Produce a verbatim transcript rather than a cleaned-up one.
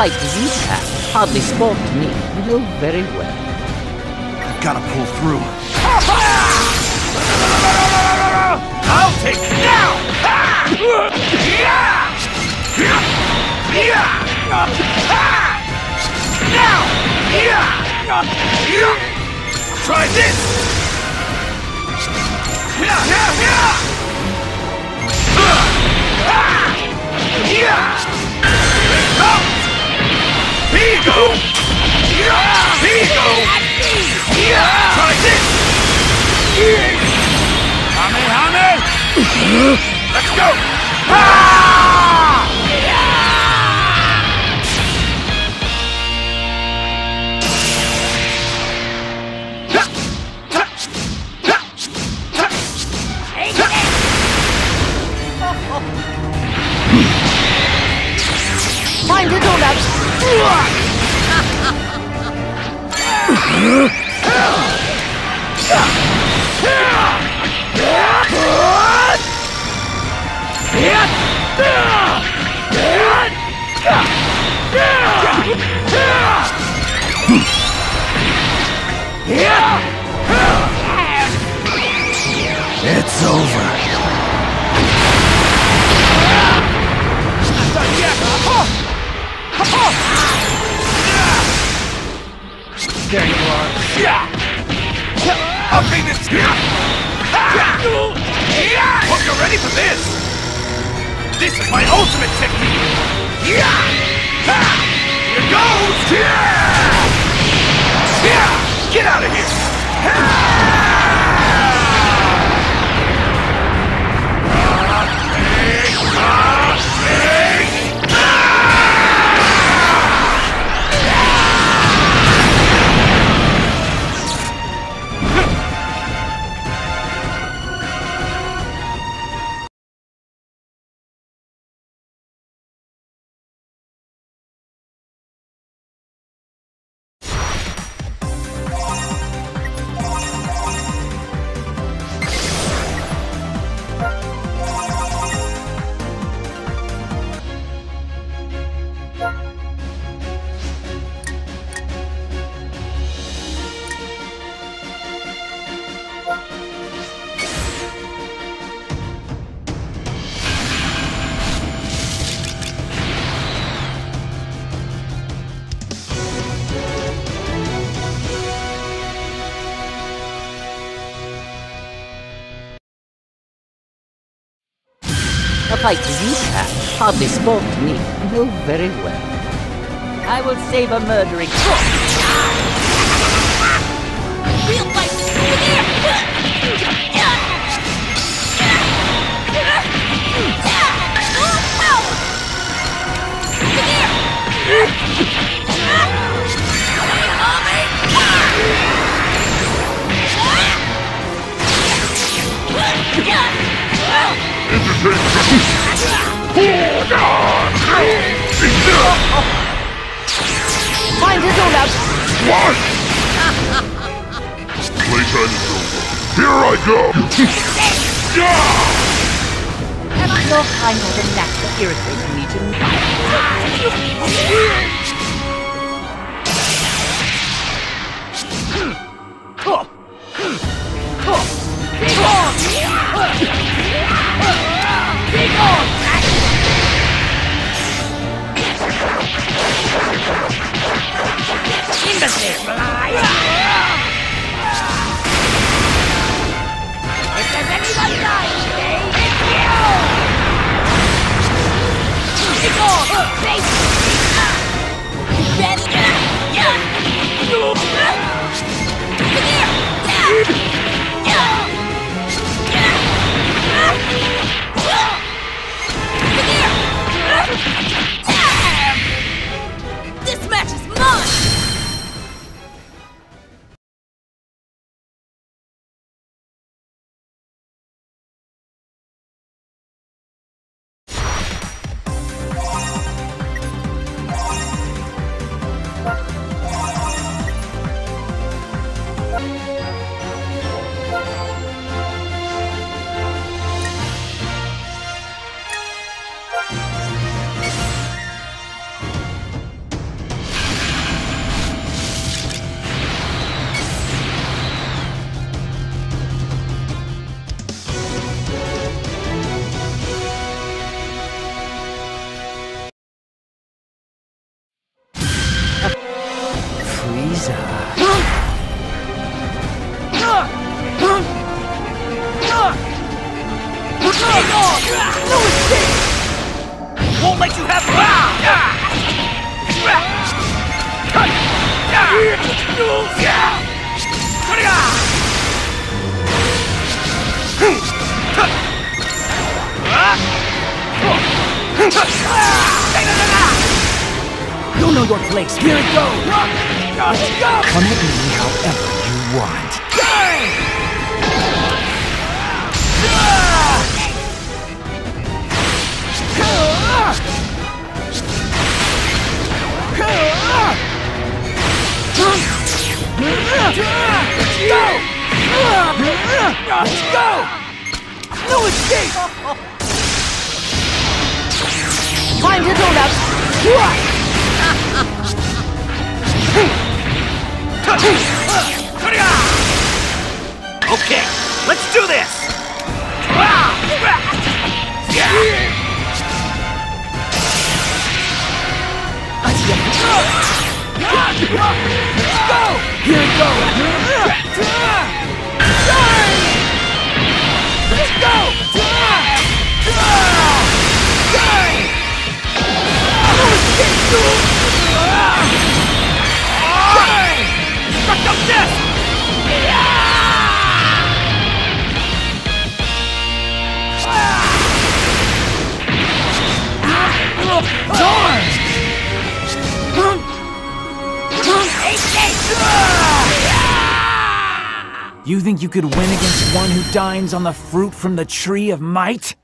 tight these packs hardly sport me. You know very well. I've gotta pull through. I'll take it now! Now! Try this! Ego! Yeah! Ego! Yeah! Try this! Hame, hame! Let's go! Ah! Find it all out! It's over. There you are. I'll be this. Hope you're ready for this. This is my ultimate technique. Here goes. Get out of here. A fight you have hardly sport me. You know very well. I will save a murdering crook. Real fight here. Find it all out! What? Playtime is over. Here I go! Your kind has a knack for irritating me to me. Imbecile! If there's anyone dying today, it's you! Ignore! Face! Won't let you have You'll know your place. Here it goes. Come at me however you want. Go! No escape! Find your donut! Okay, let's do this! Let's go! Here we go! Let's go! Let's go! You think you could win against one who dines on the fruit from the tree of might?